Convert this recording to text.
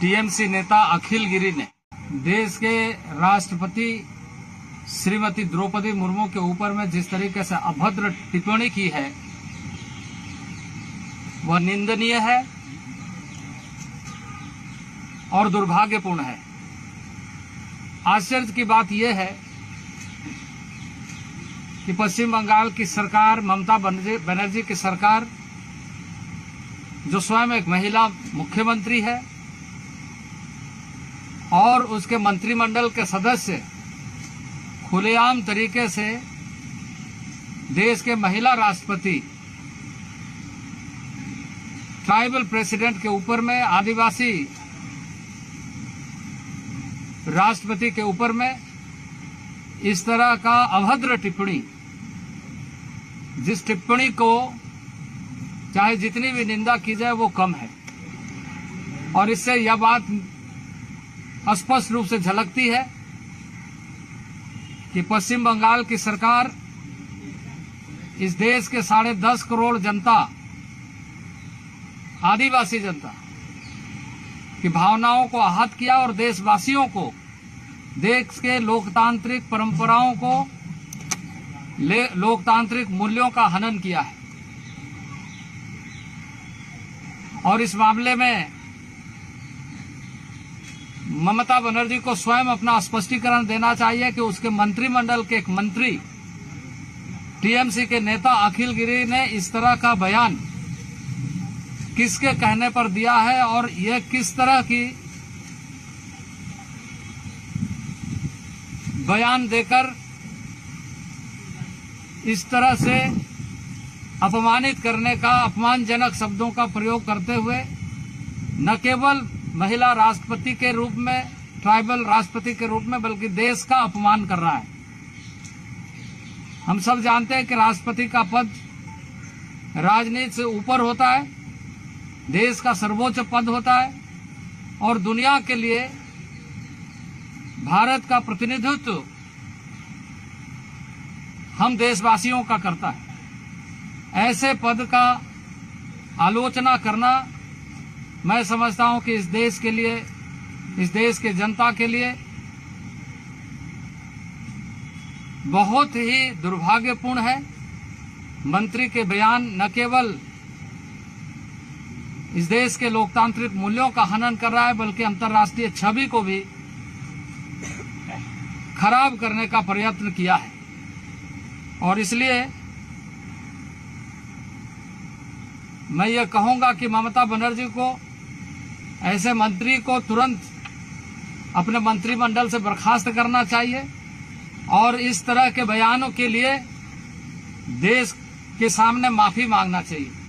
TMC नेता अखिल गिरी ने देश के राष्ट्रपति श्रीमती द्रौपदी मुर्मू के ऊपर में जिस तरीके से अभद्र टिप्पणी की है वह निंदनीय है और दुर्भाग्यपूर्ण है। आश्चर्य की बात यह है कि पश्चिम बंगाल की सरकार, ममता बनर्जी की सरकार, जो स्वयं एक महिला मुख्यमंत्री है और उसके मंत्रिमंडल के सदस्य खुलेआम तरीके से देश के महिला राष्ट्रपति, ट्राइबल प्रेसिडेंट के ऊपर में, आदिवासी राष्ट्रपति के ऊपर में इस तरह का अभद्र टिप्पणी, जिस टिप्पणी को चाहे जितनी भी निंदा की जाए वो कम है। और इससे यह बात स्पष्ट रूप से झलकती है कि पश्चिम बंगाल की सरकार इस देश के 10.5 करोड़ जनता, आदिवासी जनता की भावनाओं को आहत किया और देशवासियों को, देश के लोकतांत्रिक परंपराओं को, लोकतांत्रिक मूल्यों का हनन किया है। और इस मामले में ममता बनर्जी को स्वयं अपना स्पष्टीकरण देना चाहिए कि उसके मंत्रिमंडल के एक मंत्री, टीएमसी के नेता अखिल गिरी ने इस तरह का बयान किसके कहने पर दिया है और यह किस तरह की बयान देकर इस तरह से अपमानित करने का, अपमानजनक शब्दों का प्रयोग करते हुए न केवल महिला राष्ट्रपति के रूप में, ट्राइबल राष्ट्रपति के रूप में, बल्कि देश का अपमान कर रहा है। हम सब जानते हैं कि राष्ट्रपति का पद राजनीति से ऊपर होता है, देश का सर्वोच्च पद होता है और दुनिया के लिए भारत का प्रतिनिधित्व हम देशवासियों का करता है। ऐसे पद का आलोचना करना, मैं समझता हूं कि इस देश के लिए, इस देश के जनता के लिए बहुत ही दुर्भाग्यपूर्ण है। मंत्री के बयान न केवल इस देश के लोकतांत्रिक मूल्यों का हनन कर रहा है बल्कि अंतर्राष्ट्रीय छवि को भी खराब करने का प्रयत्न किया है। और इसलिए मैं ये कहूंगा कि ममता बनर्जी को, ऐसे मंत्री को तुरंत अपने मंत्रिमंडल से बर्खास्त करना चाहिए और इस तरह के बयानों के लिए देश के सामने माफी मांगना चाहिए।